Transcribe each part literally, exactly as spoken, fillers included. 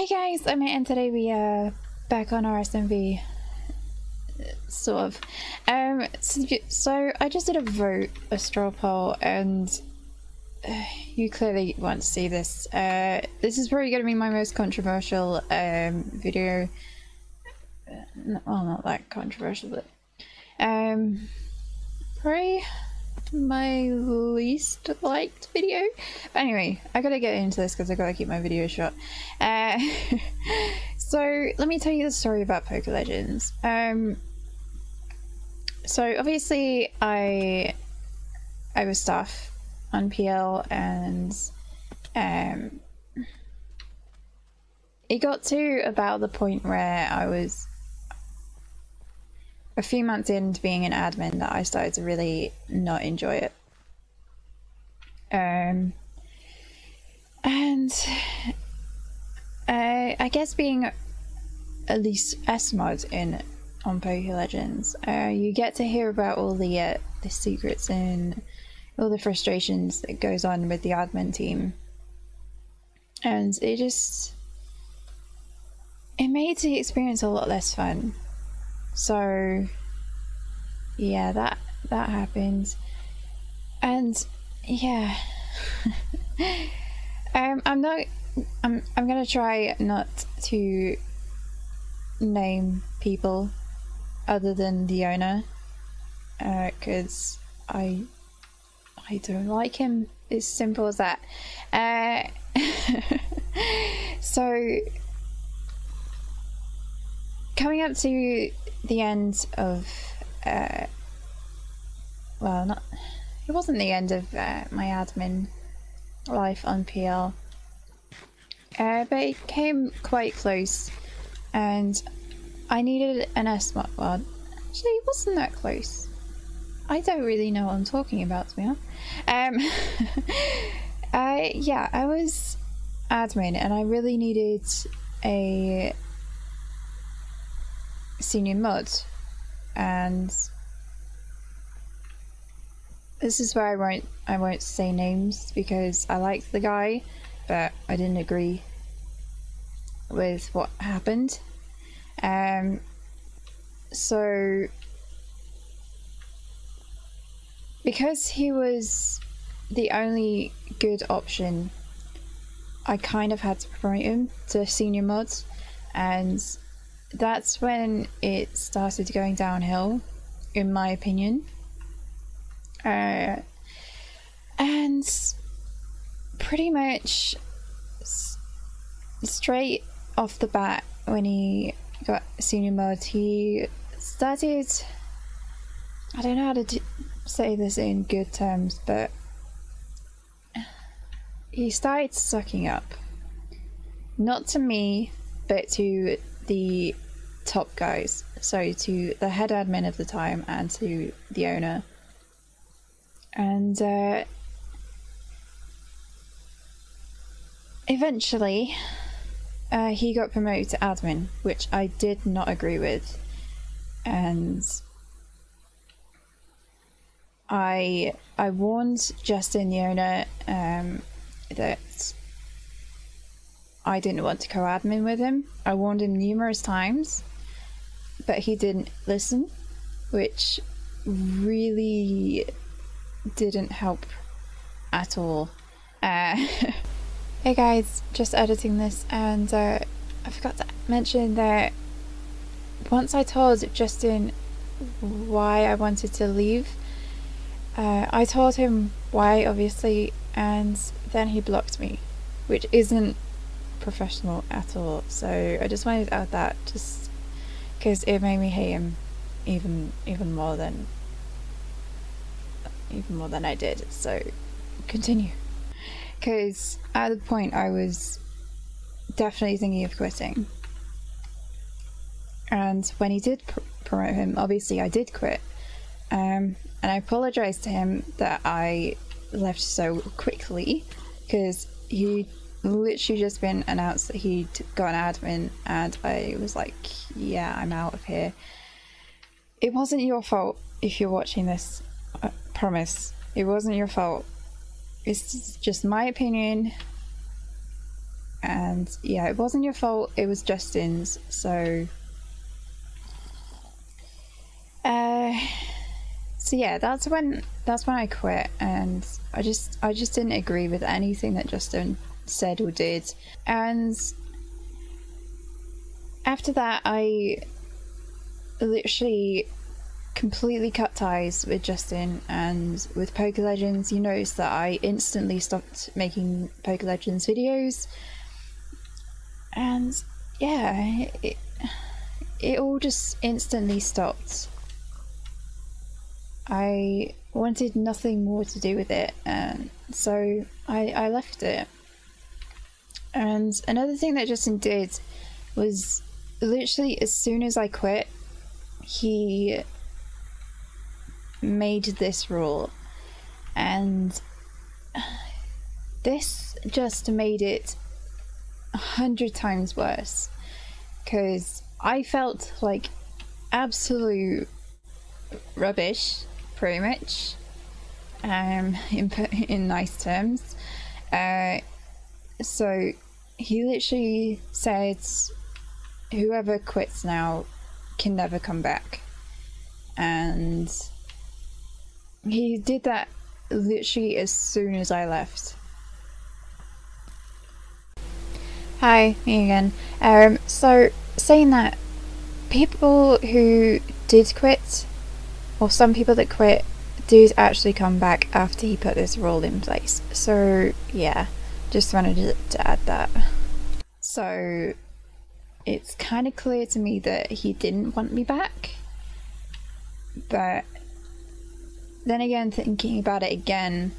Hey guys, I'm here and today we are back on R S M V, sort of. Um, so, so I just did a vote, a straw poll, and uh, you clearly want to see this. Uh, this is probably going to be my most controversial um, video. No, well, not that controversial, but um, probably my least liked video. But anyway, I gotta get into this because I gotta keep my video short. Uh, so let me tell you the story about Pokelegends. Um, so obviously I I was staff on P L, and um, it got to about the point where I was a few months into being an admin that I started to really not enjoy it. Um, and uh, I guess being at least S mod in on Pokelegends, uh, you get to hear about all the uh, the secrets and all the frustrations that goes on with the admin team, and it just it made the experience a lot less fun. So yeah, that that happened, and yeah, um, I'm not. I'm I'm gonna try not to name people other than the owner, uh, because I I don't like him. It's simple as that. Uh, so coming up to the end of, uh, well, not, it wasn't the end of uh, my admin life on P L, uh, but it came quite close, and I needed an S mod. Well, actually it wasn't that close. I don't really know what I'm talking about, to be honest. Um, I, yeah, I was admin and I really needed a senior mod, and this is where I won't I won't say names because I liked the guy, but I didn't agree with what happened. Um, so because he was the only good option, I kind of had to promote him to senior mod, and that's when it started going downhill, in my opinion. Uh, and pretty much straight off the bat, when he got senior mod, he started, I don't know how to do, say this in good terms, but he started sucking up. Not to me, but to the top guys, so to the head admin of the time and to the owner. And uh, eventually uh, he got promoted to admin, which I did not agree with, and I I warned Justin, the owner, um, that I didn't want to co-admin with him. I warned him numerous times, but he didn't listen, which really didn't help at all. Uh, hey guys, just editing this, and uh, I forgot to mention that once I told Justin why I wanted to leave, uh, I told him why, obviously, and then he blocked me, which isn't professional at all. So I just wanted to add that, just because it made me hate him even even more than even more than I did. So continue, because at the point I was definitely thinking of quitting, and when he did pr promote him, obviously I did quit, um, and I apologized to him that I left so quickly, because he literally just been announced that he'd gone admin, and I was like, yeah, I'm out of here. It wasn't your fault if you're watching this, I promise. It wasn't your fault. It's just my opinion. And yeah, it wasn't your fault, it was Justin's, so... Uh, so yeah, that's when that's when I quit, and I just I just didn't agree with anything that Justin said or did. And after that, I literally completely cut ties with Justin, and with Pokelegends, you notice that I instantly stopped making Pokelegends videos. And yeah, it, it all just instantly stopped. I wanted nothing more to do with it, and so I, I left it. And another thing that Justin did was literally as soon as I quit, he made this rule, and this just made it a hundred times worse, because I felt like absolute rubbish, pretty much, um, in, in nice terms. Uh, so he literally said, whoever quits now can never come back. And he did that literally as soon as I left. Hi, me again. Um, so, saying that, people who did quit, or some people that quit, did actually come back after he put this rule in place. So, yeah, just wanted to add that. So, it's kind of clear to me that he didn't want me back, but then again, thinking about it again,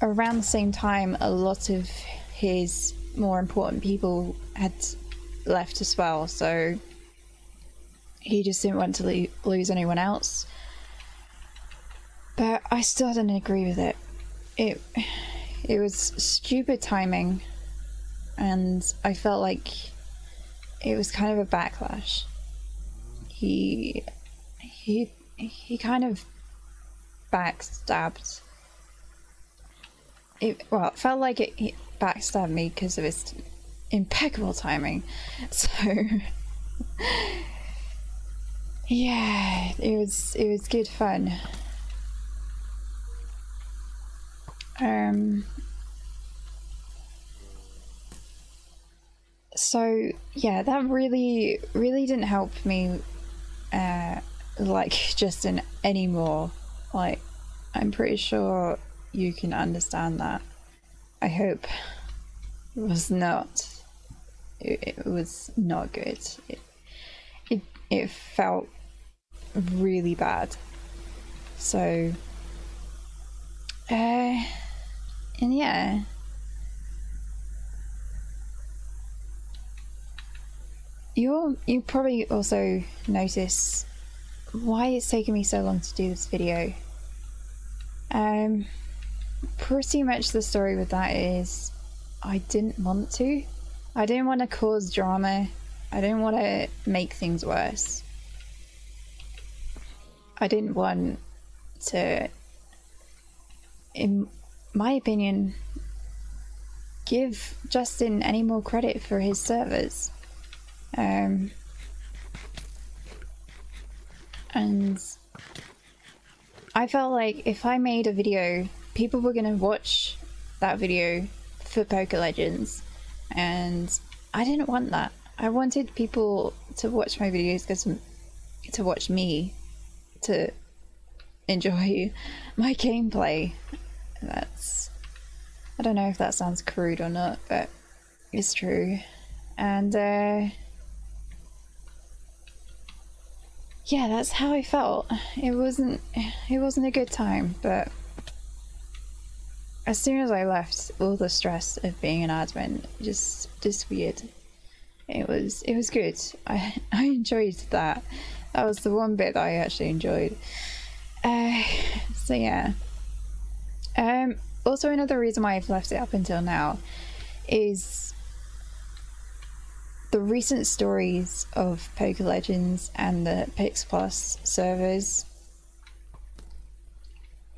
around the same time a lot of his more important people had left as well, so he just didn't want to lo lose anyone else. But I still didn't agree with it. It it was stupid timing, and I felt like it was kind of a backlash. He he he kind of backstabbed. It well, it felt like it, it backstabbed me because of his impeccable timing. So yeah, it was it was good fun. Um. So yeah, that really really didn't help me, uh, like Justin anymore. Like, I'm pretty sure you can understand that. I hope it was not, it, it was not good. It, it, it felt really bad. So, uh, and yeah. You'll, you probably also notice why it's taken me so long to do this video. Um, pretty much the story with that is I didn't want to. I didn't want to cause drama. I didn't want to make things worse. I didn't want to, in my opinion, give Justin any more credit for his servers. Um, And I felt like if I made a video, people were going to watch that video for Pokelegends, and I didn't want that. I wanted people to watch my videos because to watch me, to enjoy my gameplay. That's, I don't know if that sounds crude or not, but it's true. And uh yeah, that's how I felt. It wasn't, it wasn't a good time, but as soon as I left, all the stress of being an admin just disappeared. It was, it was good. I, I enjoyed that. That was the one bit that I actually enjoyed. Uh, so yeah. Um, also another reason why I've left it up until now is the recent stories of Pokelegends and the PixPlus servers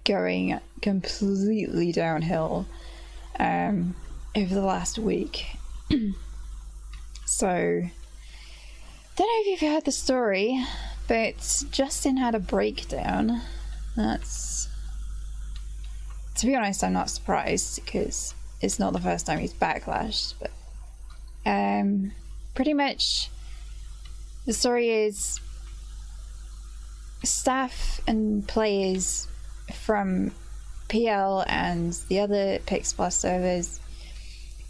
going completely downhill. Um, over the last week. So, don't know if you've heard the story, but Justin had a breakdown. That's, to be honest, I'm not surprised because it's not the first time he's backlashed, but um, pretty much the story is staff and players from P L and the other PixPlus servers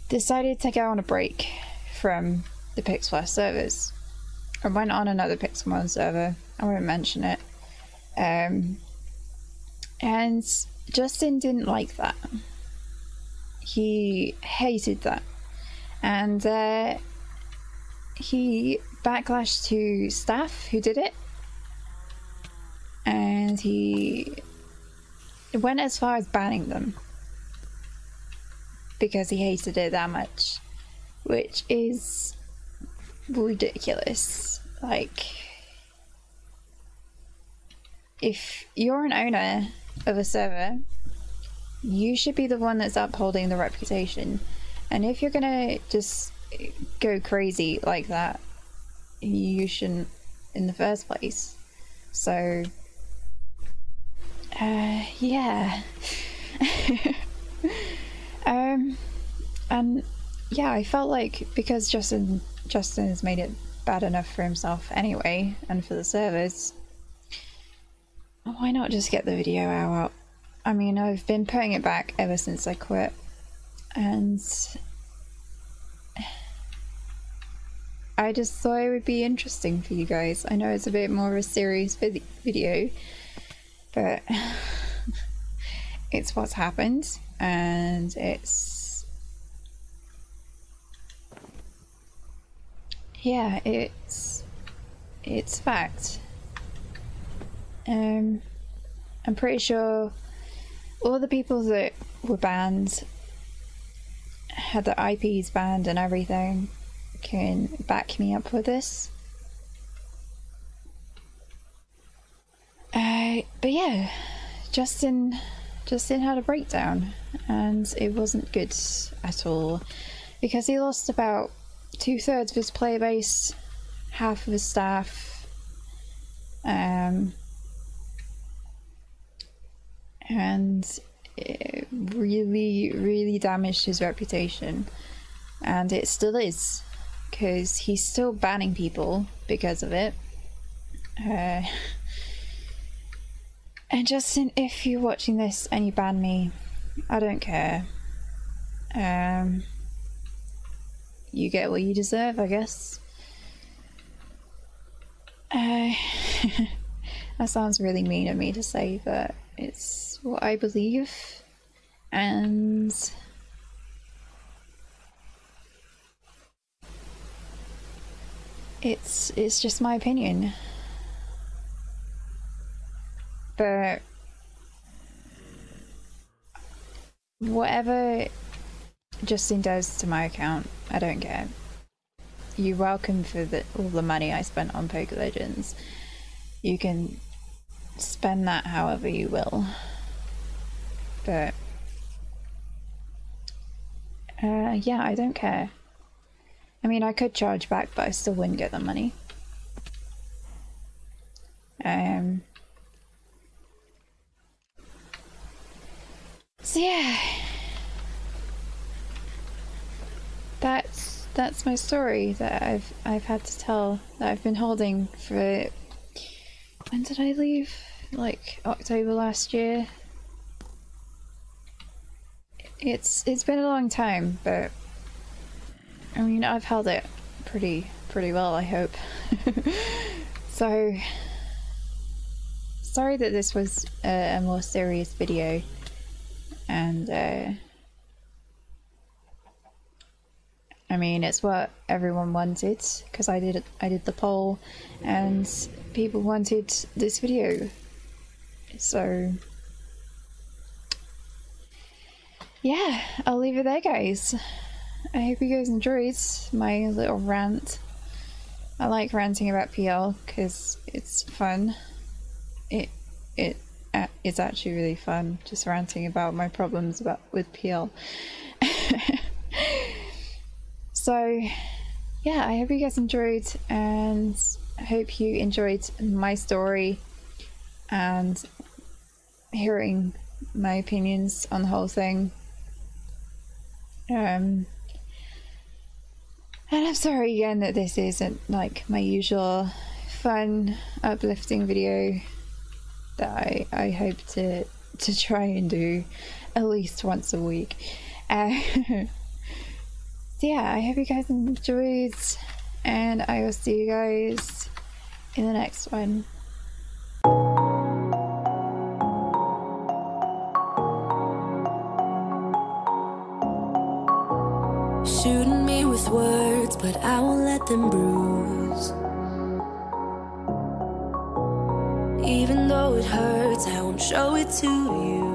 decided to go on a break from the PixPlus servers. I went on another Pixelmon server, I won't mention it, um, and Justin didn't like that. He hated that, and uh, he backlashed to staff who did it, and he went as far as banning them because he hated it that much, which is ridiculous. Like, if you're an owner of a server, you should be the one that's upholding the reputation, and if you're gonna just go crazy like that, you shouldn't in the first place. So uh yeah. um and yeah, I felt like because Justin Justin has made it bad enough for himself anyway and for the servers, why not just get the video out? I mean, I've been putting it back ever since I quit, and I just thought it would be interesting for you guys. I know it's a bit more of a serious video, but it's what's happened, and it's, yeah, it's, it's fact. Um, I'm pretty sure all the people that were banned, had their I Ps banned and everything, can back me up with this. Uh, but yeah, Justin, Justin had a breakdown, and it wasn't good at all because he lost about two thirds of his player base, half of his staff, um, and it really, really damaged his reputation, and it still is, because he's still banning people because of it. Uh, and Justin, if you're watching this and you ban me, I don't care. Um, you get what you deserve, I guess. Uh, that sounds really mean of me to say, but it's what I believe, and It's, it's just my opinion, but whatever Justin does to my account, I don't care. You're welcome for the, all the money I spent on Pokelegends. You can spend that however you will, but uh, yeah, I don't care. I mean, I could charge back, but I still wouldn't get the money. Um. So yeah, that's that's my story that I've I've had to tell, that I've been holding for, when did I leave? Like October last year. It's it's been a long time, but I mean, I've held it pretty, pretty well, I hope. So, sorry that this was a, a more serious video, and uh, I mean, it's what everyone wanted, because I did, I did the poll, and people wanted this video, so yeah, I'll leave it there, guys. I hope you guys enjoyed my little rant. I like ranting about P L because it's fun. It it uh, it's actually really fun just ranting about my problems about with P L. So yeah, I hope you guys enjoyed, and I hope you enjoyed my story and hearing my opinions on the whole thing. Um, and I'm sorry again that this isn't like my usual fun, uplifting video that I, I hope to, to try and do at least once a week. Uh, so yeah, I hope you guys enjoyed, and I will see you guys in the next one. Shooting me with words, but I won't let them bruise. Even though it hurts, I won't show it to you.